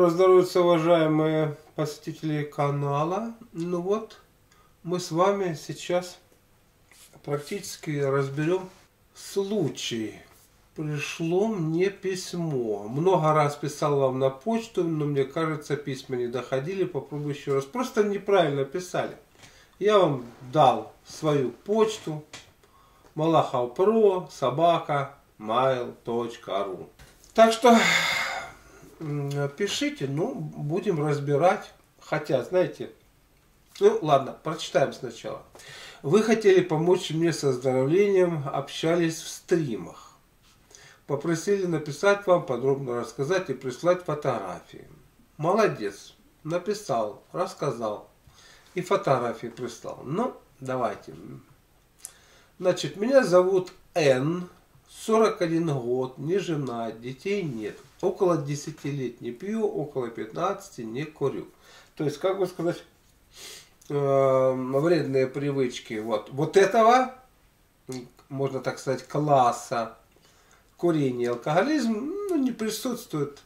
Доброго здоровья, уважаемые посетители канала. Ну вот, мы с вами сейчас практически разберем случай. Пришло мне письмо. Много раз писал вам на почту, но мне кажется, письма не доходили. Попробую еще раз. Просто неправильно писали. Я вам дал свою почту. malakhov.pro@mail.ru. Так что пишите, ну, будем разбирать. Хотя, знаете, ну, ладно, прочитаем сначала. Вы хотели помочь мне с оздоровлением, общались в стримах. Попросили написать вам, подробно рассказать и прислать фотографии. Молодец, написал, рассказал и фотографии прислал. Ну, давайте. Значит, меня зовут Н, 41 год, не жена, детей нет. Около 10 лет не пью, около 15 не курю. То есть, как бы сказать, вредные привычки вот этого, можно так сказать, класса курения и алкоголизм, ну, не присутствует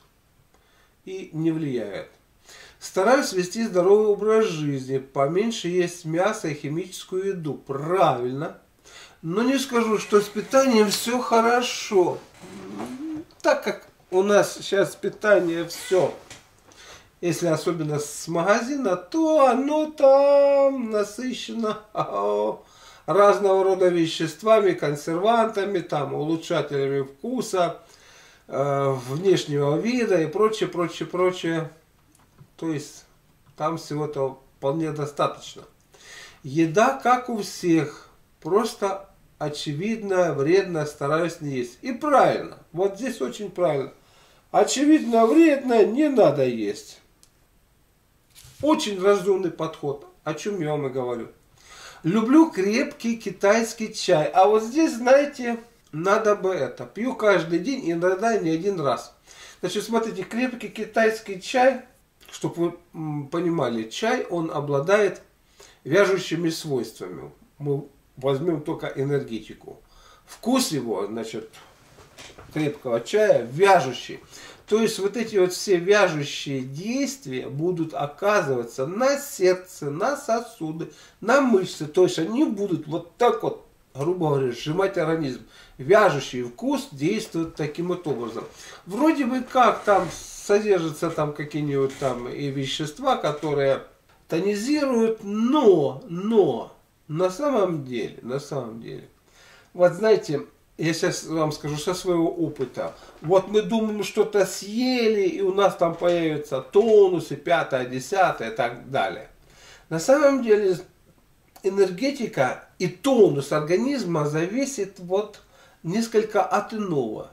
и не влияет. Стараюсь вести здоровый образ жизни, поменьше есть мясо и химическую еду. Правильно. Но не скажу, что с питанием все хорошо. Так как у нас сейчас питание все, если особенно с магазина, то оно там насыщено разного рода веществами, консервантами, там, улучшателями вкуса, внешнего вида и прочее, прочее, прочее. То есть там всего-то вполне достаточно. Еда, как у всех, просто очевидно вредно, стараюсь не есть. И правильно, вот здесь очень правильно. Очевидно вредно, не надо есть. Очень разумный подход, о чем я вам и говорю. Люблю крепкий китайский чай. А вот здесь, знаете, надо бы это. Пью каждый день, иногда не один раз. Значит, смотрите, крепкий китайский чай, чтобы вы понимали, чай, он обладает вяжущими свойствами. Мы возьмем только энергетику. Вкус его, значит, крепкого чая вяжущий. То есть вот эти вот все вяжущие действия будут оказываться на сердце, на сосуды, на мышцы. То есть они будут вот так вот, грубо говоря, сжимать организм. Вяжущий вкус действует таким вот образом. Вроде бы как там содержатся там какие-нибудь там и вещества, которые тонизируют, но... На самом деле, вот знаете, я сейчас вам скажу со своего опыта. Вот мы думаем, что-то съели, и у нас там появятся тонусы, 5-е, 10-е и так далее. На самом деле, энергетика и тонус организма зависит вот несколько от иного.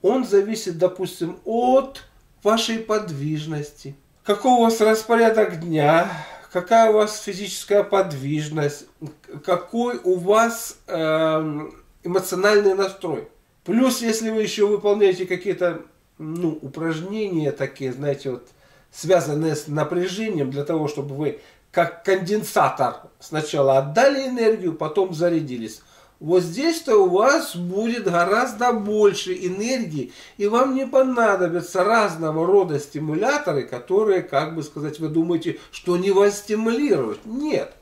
Он зависит, допустим, от вашей подвижности. Какой у вас распорядок дня? Какая у вас физическая подвижность, какой у вас эмоциональный настрой. Плюс, если вы еще выполняете какие-то упражнения такие, знаете, вот, связанные с напряжением, для того, чтобы вы как конденсатор сначала отдали энергию, потом зарядились. Вот здесь-то у вас будет гораздо больше энергии, и вам не понадобятся разного рода стимуляторы, которые, как бы сказать, вы думаете, что они вас стимулируют. Нет.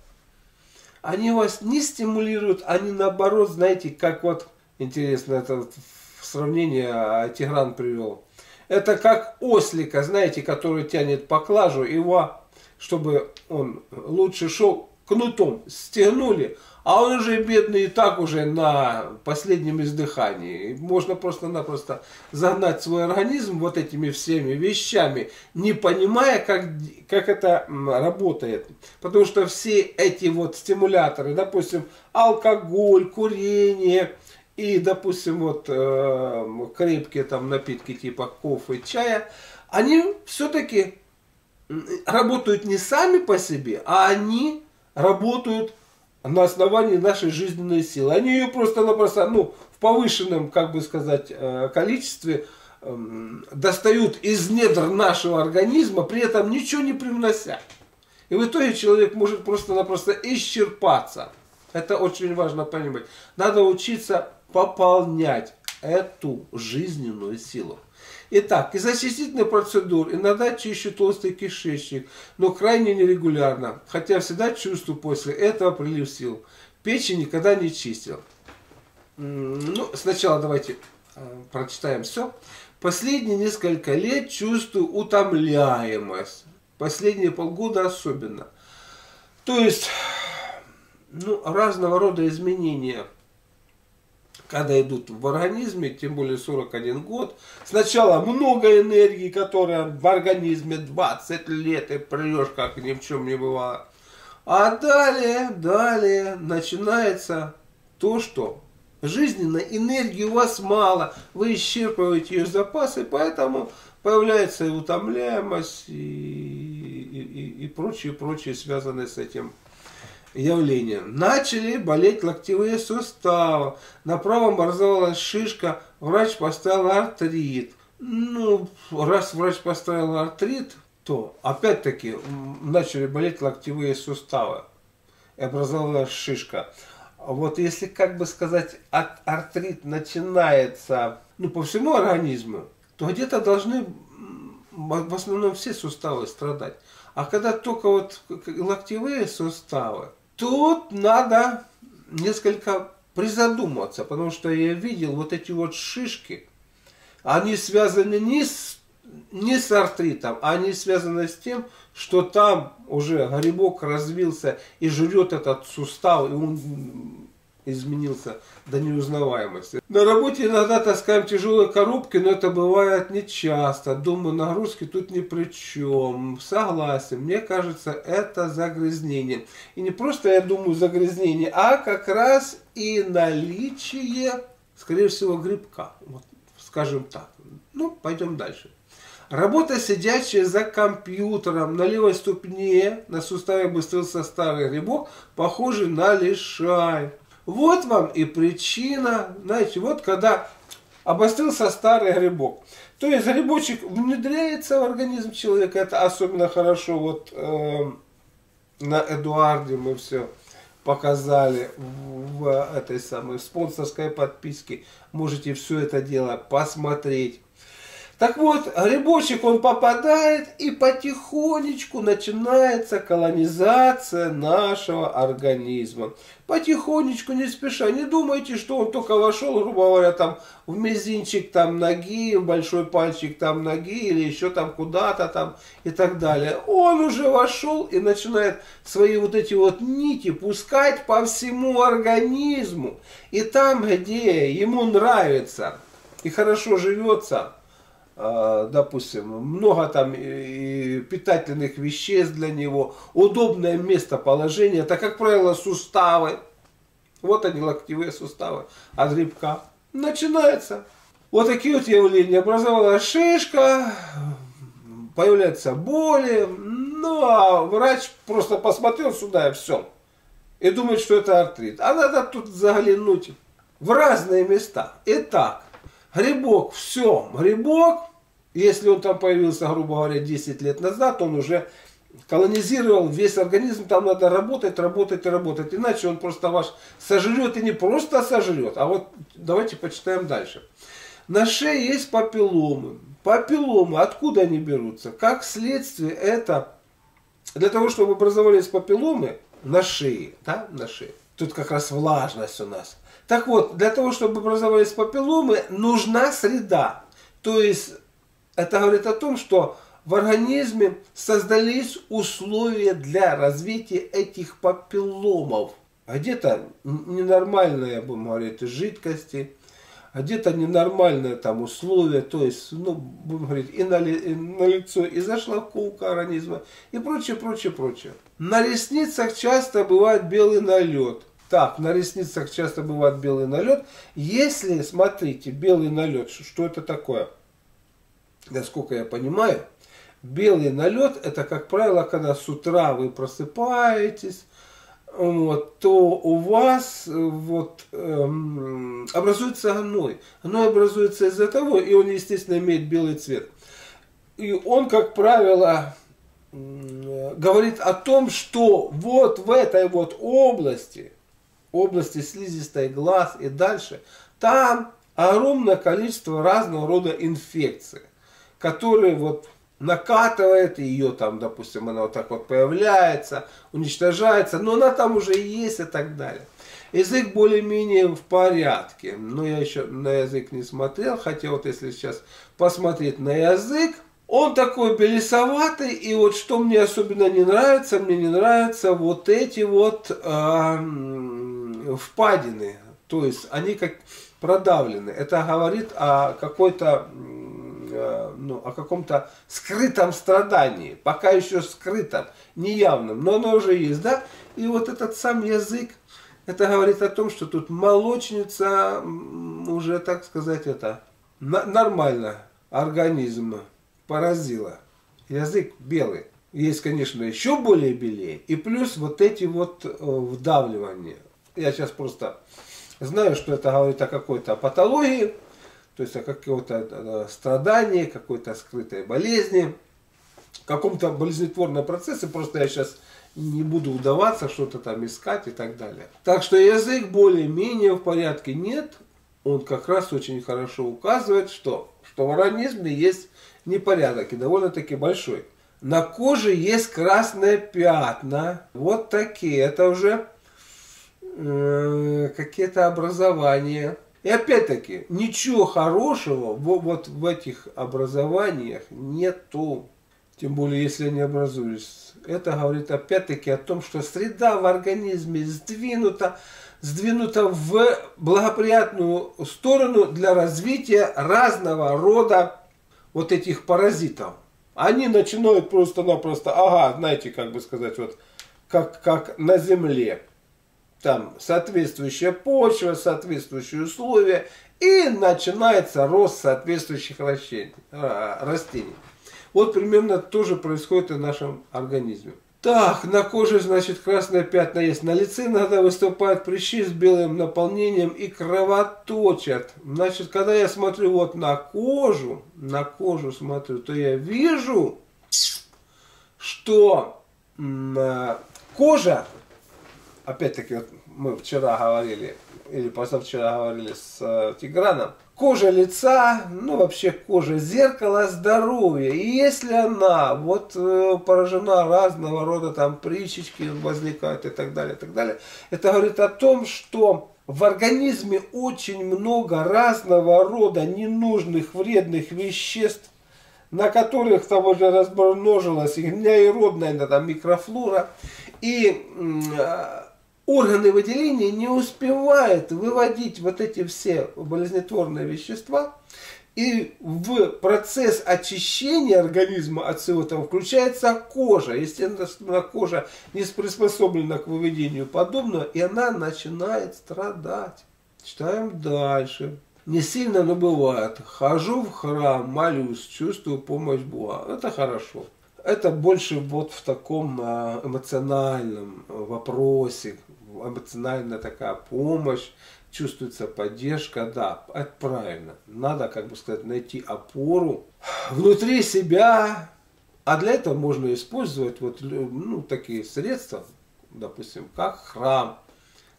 Они вас не стимулируют, они наоборот, знаете, как вот, интересно, это вот сравнение Тигран привел. Это как ослика, знаете, который тянет поклажу, его, чтобы он лучше шел, кнутом стегнули, а он уже бедный и так уже на последнем издыхании. Можно просто-напросто загнать свой организм вот этими всеми вещами, не понимая, как это работает. Потому что все эти вот стимуляторы, допустим, алкоголь, курение и, допустим, вот крепкие там напитки типа кофе, чая, они все-таки работают не сами по себе, а они работают на основании нашей жизненной силы. Они ее просто-напросто, в повышенном, как бы сказать, количестве достают из недр нашего организма, при этом ничего не привнося. И в итоге человек может просто-напросто исчерпаться. Это очень важно понимать. Надо учиться пополнять эту жизненную силу. Итак, из очистительных процедур иногда чищу толстый кишечник, но крайне нерегулярно, хотя всегда чувствую после этого прилив сил. Печень никогда не чистил. Ну, сначала давайте прочитаем все. Последние несколько лет чувствую утомляемость. Последние полгода особенно. То есть, ну, разного рода изменения, когда идут в организме, тем более 41 год. Сначала много энергии, которая в организме 20 лет, и прешь, как ни в чем не бывало. А далее начинается то, что жизненной энергии у вас мало. Вы исчерпываете ее запасы, поэтому появляется и утомляемость, и прочие связанные с этим явления. Начали болеть локтевые суставы. На правом образовалась шишка. Врач поставил артрит. Ну, раз врач поставил артрит, то опять-таки начали болеть локтевые суставы. И образовалась шишка. Вот если, как бы сказать, артрит начинается, ну, по всему организму, то где-то должны в основном все суставы страдать. А когда только вот локтевые суставы, тут надо несколько призадуматься, потому что я видел вот эти вот шишки, они связаны не с артритом, они связаны с тем, что там уже грибок развился и жрет этот сустав, и он изменился до неузнаваемости. На работе иногда таскаем тяжелые коробки, но это бывает нечасто. Думаю, нагрузки тут ни при чем. Согласен, мне кажется, это загрязнение. И не просто, я думаю, загрязнение, а как раз и наличие, скорее всего, грибка. Вот, скажем так. Ну, пойдем дальше. Работа сидящая за компьютером. На левой ступне на суставе быстрился старый грибок, похожий на лишай. Вот вам и причина, знаете, вот когда обострился старый грибок. То есть грибочек внедряется в организм человека, это особенно хорошо, вот на Эдуарде мы все показали в этой самой спонсорской подписке. Можете все это дело посмотреть. Так вот, грибочек он попадает, и потихонечку начинается колонизация нашего организма. Потихонечку, не спеша, не думайте, что он только вошел, грубо говоря, там в мизинчик там ноги, в большой пальчик там ноги, или еще там куда-то там и так далее. Он уже вошел и начинает свои вот эти вот нити пускать по всему организму. И там, где ему нравится и хорошо живется, допустим, много там и питательных веществ для него, удобное местоположение, это, как правило, суставы. Вот они, локтевые суставы от грибка. Начинается. Вот такие вот явления. Образовалась шишка, появляются боли, ну а врач просто посмотрел сюда и все. И думает, что это артрит. А надо тут заглянуть в разные места. Итак, грибок, все, грибок. Если он там появился, грубо говоря, 10 лет назад, он уже колонизировал весь организм, там надо работать. Иначе он просто ваш сожрет, и не просто сожрет. А вот давайте почитаем дальше. На шее есть папилломы. Папилломы, откуда они берутся? Как следствие, это для того, чтобы образовались папилломы на шее, да, на шее. Тут как раз влажность у нас. Так вот, для того, чтобы образовались папилломы, нужна среда. То есть, это говорит о том, что в организме создались условия для развития этих папилломов. Где-то ненормальные, будем говорить, жидкости, где-то ненормальные там условия, то есть, ну, будем говорить, и на лицо, и зашла кулка организма, и прочее. На ресницах часто бывает белый налет. Так, на ресницах часто бывает белый налет. Если, смотрите, белый налет, что это такое? Насколько я понимаю, белый налет, это, как правило, когда с утра вы просыпаетесь, вот, то у вас вот, образуется гной. Гной образуется из-за того, и он, естественно, имеет белый цвет. И он, как правило, говорит о том, что вот в этой вот области слизистой глаз и дальше, там огромное количество разного рода инфекций, которые вот накатывает ее, там, допустим, она вот так вот появляется, уничтожается, но она там уже есть и так далее. Язык более-менее в порядке, но я еще на язык не смотрел, хотя вот если сейчас посмотреть на язык, он такой белесоватый, и вот что мне особенно не нравится, мне не нравятся вот эти вот впадины, то есть они как продавлены, это говорит о какой-то... Ну, о каком-то скрытом страдании, пока еще скрытом, неявном, но оно уже есть, да? И вот этот сам язык, это говорит о том, что тут молочница уже, так сказать, это нормально организм поразила. Язык белый. Есть, конечно, еще более белее, и плюс вот эти вот вдавливания. Я сейчас просто знаю, что это говорит о какой-то патологии, то есть о каком-то страдании, какой-то скрытой болезни, каком-то болезнетворном процессе. Просто я сейчас не буду удаваться, что-то там искать и так далее. Так что язык более-менее в порядке. Нет, он как раз очень хорошо указывает, что в организме есть непорядок и довольно-таки большой. На коже есть красные пятна. Вот такие. Это уже какие-то образования. И опять-таки, ничего хорошего вот в этих образованиях нету. Тем более, если они образуются. Это говорит опять-таки о том, что среда в организме сдвинута в благоприятную сторону для развития разного рода вот этих паразитов. Они начинают просто-напросто, знаете, как бы сказать, вот как на земле. Там соответствующая почва, соответствующие условия, и начинается рост соответствующих растений. Вот примерно то же происходит и в нашем организме. Так, на коже, значит, красное пятна есть. На лице иногда выступают прыщи с белым наполнением и кровоточат. Значит, когда я смотрю вот на кожу смотрю, то я вижу, что кожа... Опять-таки, вот мы вчера говорили, или позавчера говорили с Тиграном. Кожа лица, ну вообще кожа зеркала здоровья. И если она вот поражена разного рода, там прыщички возникают и так далее. Это говорит о том, что в организме очень много разного рода ненужных вредных веществ, на которых там уже размножилась и гнилородная микрофлора. И органы выделения не успевают выводить вот эти все болезнетворные вещества. И в процесс очищения организма от всего этого включается кожа. Естественно, кожа не приспособлена к выведению подобного, и она начинает страдать. Читаем дальше. Не сильно, но бывает. Хожу в храм, молюсь, чувствую помощь Бога. Это хорошо. Это больше вот в таком эмоциональном вопросе, эмоциональная такая помощь, чувствуется поддержка, да, это правильно. Надо, как бы сказать, найти опору внутри себя, а для этого можно использовать вот такие средства, допустим, как храм,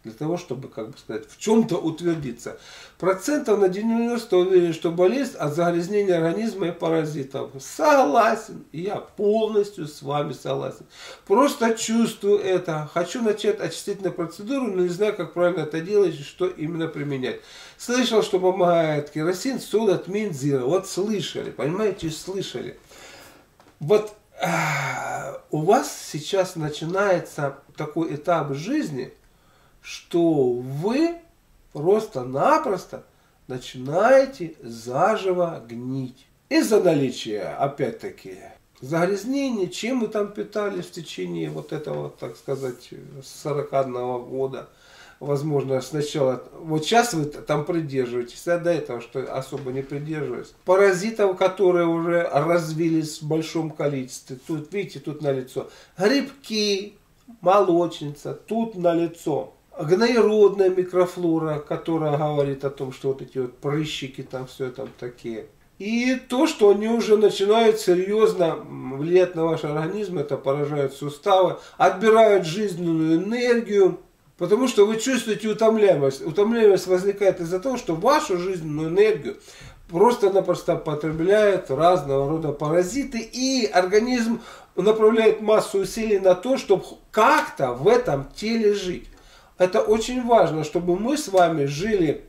для того, чтобы, как бы сказать, в чем-то утвердиться. Процентов на 90 уверен, что болезнь от загрязнения организма и паразитов. Согласен, я полностью с вами согласен. Просто чувствую это. Хочу начать очистительную процедуру, но не знаю, как правильно это делать и что именно применять. Слышал, что помогает керосин, соль от мензира. Вот слышали, понимаете, слышали. Вот у вас сейчас начинается такой этап жизни, что вы просто-напросто начинаете заживо гнить. Из-за наличия, опять-таки, загрязнения, чем вы там питались в течение вот этого, так сказать, 41-го года. Возможно, сначала, вот сейчас вы там придерживаетесь, а до этого что особо не придерживаюсь. Паразитов, которые уже развились в большом количестве. Тут, видите, тут налицо грибки, молочница, тут налицо гноеродная микрофлора, которая говорит о том, что вот эти вот прыщики там все там такие. И то, что они уже начинают серьезно влиять на ваш организм, это поражают суставы, отбирают жизненную энергию, Потому что вы чувствуете утомляемость. Утомляемость возникает из-за того, что вашу жизненную энергию просто-напросто потребляют разного рода паразиты, и организм направляет массу усилий на то, чтобы как-то в этом теле жить. Это очень важно, чтобы мы с вами жили,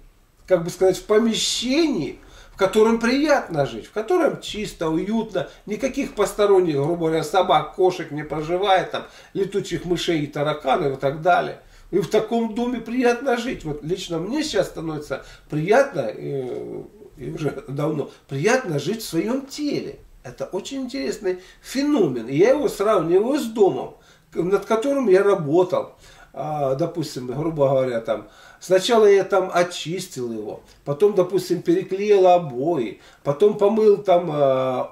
как бы сказать, в помещении, в котором приятно жить, в котором чисто, уютно, никаких посторонних, грубо говоря, собак, кошек не проживает, там, летучих мышей, тараканов и так далее. И в таком доме приятно жить. Вот лично мне сейчас становится приятно, и уже давно, приятно жить в своем теле. Это очень интересный феномен. Я его сравниваю с домом, над которым я работал. Допустим, грубо говоря, там, сначала я там очистил его, потом, допустим, переклеил обои, потом помыл там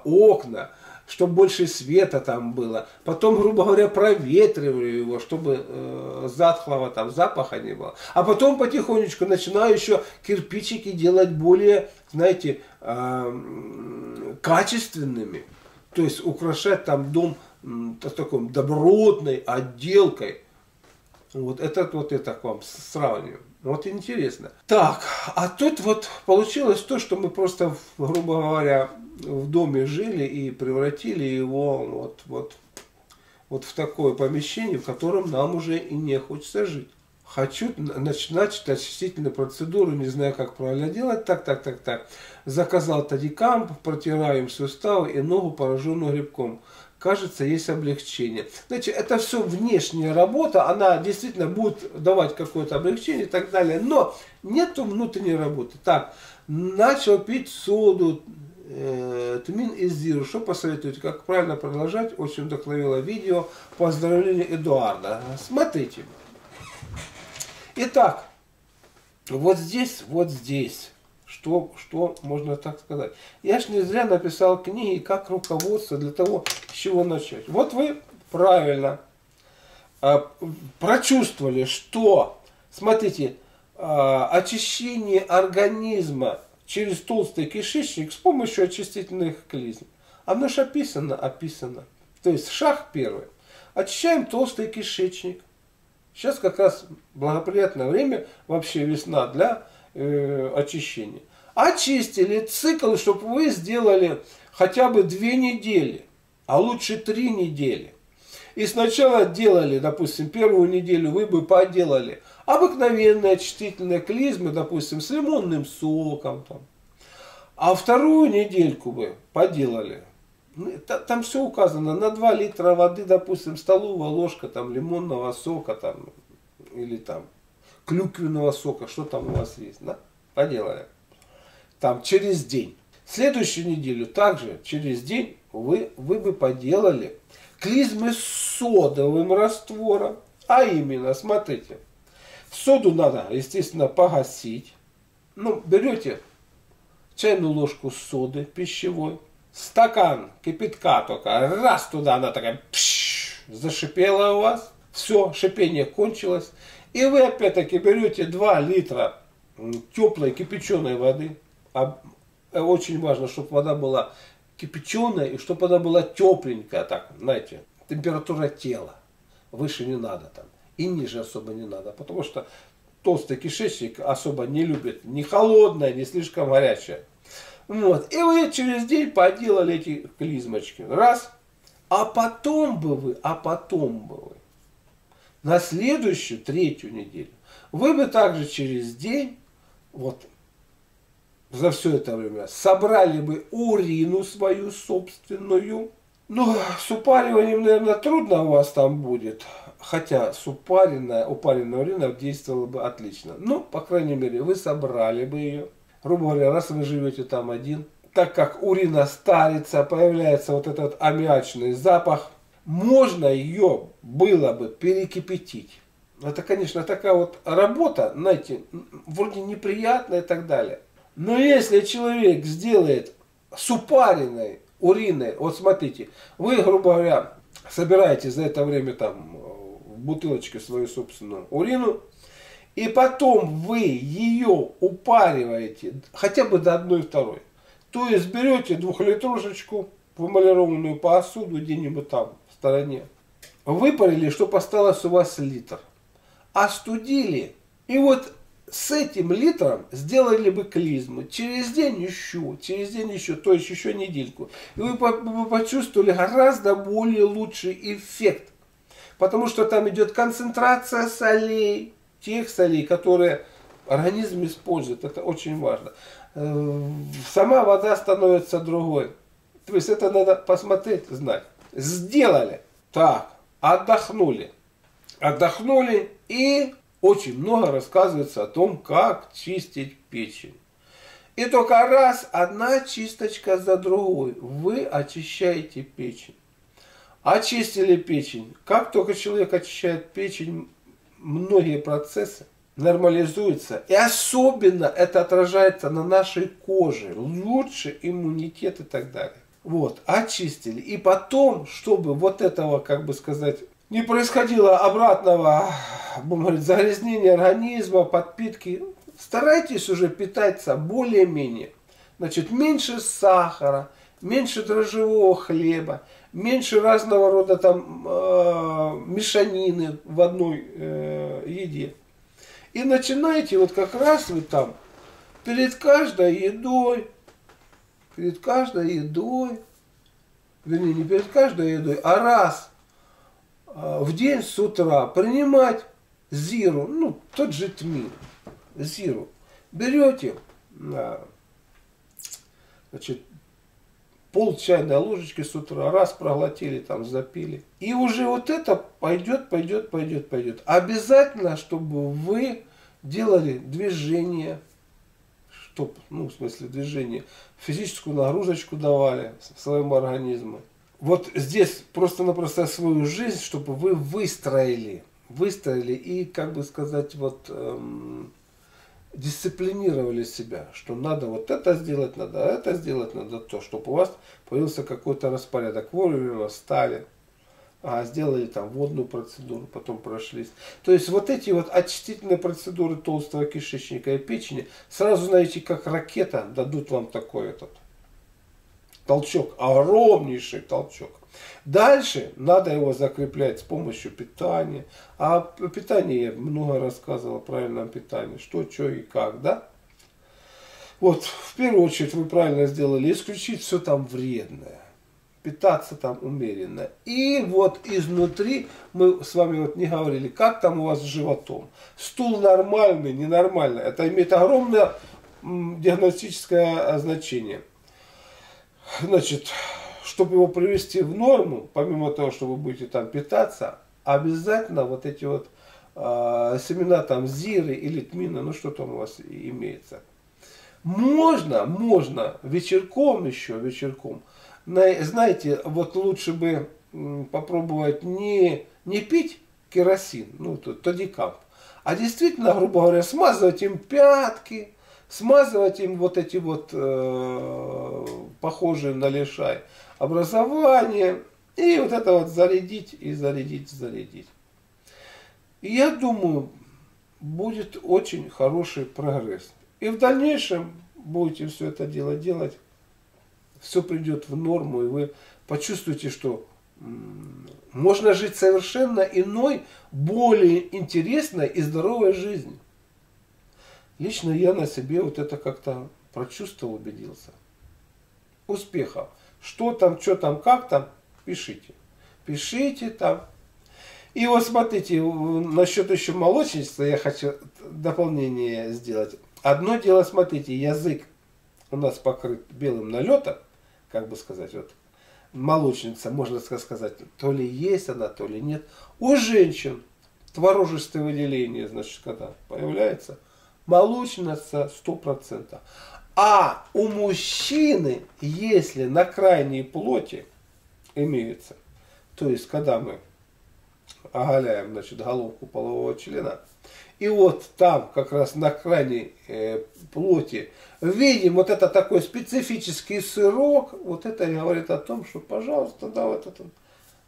окна, чтобы больше света там было, потом, грубо говоря, проветриваю его, чтобы затхлого там запаха не было, а потом потихонечку начинаю еще кирпичики делать более, знаете, качественными, то есть украшать там дом такой добротной отделкой. Вот этот вот я так вам сравниваю. Вот интересно. Так, а тут вот получилось то, что мы просто, грубо говоря, в доме жили и превратили его вот в такое помещение, в котором нам уже и не хочется жить. Хочу начинать очистительную процедуру, не знаю, как правильно делать. Так. Заказал тадикамп, протираем суставы и ногу, пораженную грибком. Кажется, есть облегчение. Значит, это все внешняя работа, она действительно будет давать какое-то облегчение и так далее, но нету внутренней работы. Так, начал пить соду, тмин и зиру. Что посоветуете, как правильно продолжать? Очень вдохновило видео. Поздравление Эдуарда. Смотрите. Итак, вот здесь. Что можно так сказать? Я ж не зря написал книги как руководство для того, с чего начать. Вот вы правильно прочувствовали, что, смотрите, очищение организма через толстый кишечник с помощью очистительных клизм. Оно же описано. То есть шаг первый. Очищаем толстый кишечник. Сейчас как раз благоприятное время, вообще весна для очищения. Очистили цикл, чтобы вы сделали хотя бы 2 недели, а лучше 3 недели. И сначала делали, допустим, первую неделю вы бы поделали обыкновенные очистительные клизмы, допустим, с лимонным соком, там. А вторую недельку бы поделали. Там все указано, на 2 литра воды, допустим, столовая ложка там, лимонного сока там, или там клюквенного сока, что там у вас есть, да? Поделали. Там через день. Следующую неделю также через день вы бы поделали клизмы с содовым раствором. А именно, смотрите, соду надо, естественно, погасить. Ну, берете чайную ложку соды пищевой, стакан кипятка только, раз туда, она такая, пш, зашипела у вас. Все, шипение кончилось. И вы опять-таки берете 2 литра теплой кипяченой воды. Очень важно, чтобы вода была кипяченая и чтобы она была тепленькая. Так, знаете, температура тела. Выше не надо там. И ниже особо не надо. Потому что толстый кишечник особо не любит ни холодное, ни слишком горячее. Вот. И вы через день поделали эти клизмочки. Раз. А потом бы вы на следующую, 3-ю неделю, вы бы также через день, вот за все это время, собрали бы урину свою собственную. Ну, с упариванием, наверное, трудно у вас там будет. Хотя с упаренная урина действовала бы отлично. Ну, по крайней мере, вы собрали бы ее. Грубо говоря, раз вы живете там один, так как урина старится, появляется вот этот аммиачный запах, можно ее было бы перекипятить. Это, конечно, такая вот работа, знаете, вроде неприятная и так далее. Но если человек сделает с упаренной уриной, вот смотрите, вы, грубо говоря, собираете за это время там в бутылочке свою собственную урину, и потом вы ее упариваете хотя бы до 1/2. То есть берете 2-литрошечку в эмалированную посуду где-нибудь там в стороне, выпарили, чтобы осталось у вас литр. остудили, и вот с этим литром сделали бы клизму. Через день еще, то есть еще недельку. И вы почувствовали гораздо более лучший эффект. Потому что там идет концентрация солей, тех солей, которые организм использует. Это очень важно. Сама вода становится другой. То есть это надо посмотреть, знать. Сделали. Так, отдохнули. Отдохнули, и очень много рассказывается о том, как чистить печень. И только раз, одна чисточка за другой, вы очищаете печень. Очистили печень. Как только человек очищает печень, многие процессы нормализуются. И особенно это отражается на нашей коже. Лучше иммунитет и так далее. Вот, очистили. И потом, чтобы вот этого, как бы сказать, не происходило обратного, будем говорить, загрязнения организма, подпитки, старайтесь уже питаться более-менее. Значит, меньше сахара, меньше дрожжевого хлеба, меньше разного рода там мешанины в одной еде. И начинайте вот как раз вы там не перед каждой едой, а раз в день с утра принимать зиру, ну тот же тмин, зиру. Берете, значит, пол чайной ложечки с утра, раз проглотили, там запили. И уже вот это пойдет. Обязательно, чтобы вы делали движение, чтобы, ну, в смысле движение, физическую нагрузочку давали своему организму. Вот здесь просто-напросто свою жизнь, чтобы вы выстроили и, как бы сказать, вот... дисциплинировали себя, что надо вот это сделать, надо то, чтобы у вас появился какой-то распорядок. Вовремя встали, сделали там водную процедуру, потом прошлись. То есть вот эти вот очистительные процедуры толстого кишечника и печени, сразу, знаете, как ракета, дадут вам такой этот толчок, огромнейший толчок. Дальше надо его закреплять с помощью питания. А о питании я много рассказывал, о правильном питании. Что, что и как, да? Вот, в первую очередь вы правильно сделали. Исключить все там вредное. Питаться там умеренно. И вот изнутри, мы с вами вот не говорили, как там у вас с животом. Стул нормальный, ненормальный. Это имеет огромное диагностическое значение. Значит... Чтобы его привести в норму, помимо того, что вы будете там питаться, обязательно вот эти вот семена там зиры или тмина, ну что там у вас имеется. Можно вечерком, знаете, вот лучше бы попробовать не пить керосин, ну тадикамп, а действительно, грубо говоря, смазывать им пятки, смазывать им вот эти вот похожие на лишай образование, и вот это вот зарядить. И я думаю, будет очень хороший прогресс. И в дальнейшем будете все это дело делать, все придет в норму, и вы почувствуете, что можно жить совершенно иной, более интересной и здоровой жизнью. Лично я на себе вот это как-то прочувствовал, убедился. Успехов. Что там, как там, пишите. Пишите там. И вот смотрите, насчет еще молочничества я хочу дополнение сделать. Одно дело, смотрите, язык у нас покрыт белым налетом, как бы сказать, вот молочница, можно сказать, то ли есть она, то ли нет. У женщин творожистое выделение, значит, когда появляется, молочница 100%. А у мужчины, если на крайней плоти имеется, то есть когда мы оголяем, значит, головку полового члена, и вот там как раз на крайней плоти видим вот это такой специфический сырок, вот это говорит о том, что, пожалуйста, да, вот это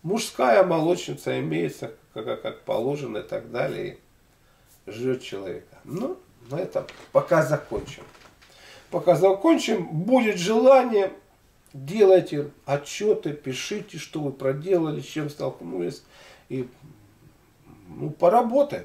мужская молочница имеется, как положено, и так далее, и жрет человека. Ну, на этом пока закончим. Будет желание, делайте отчеты, пишите, что вы проделали, с чем столкнулись, и, ну, поработаем.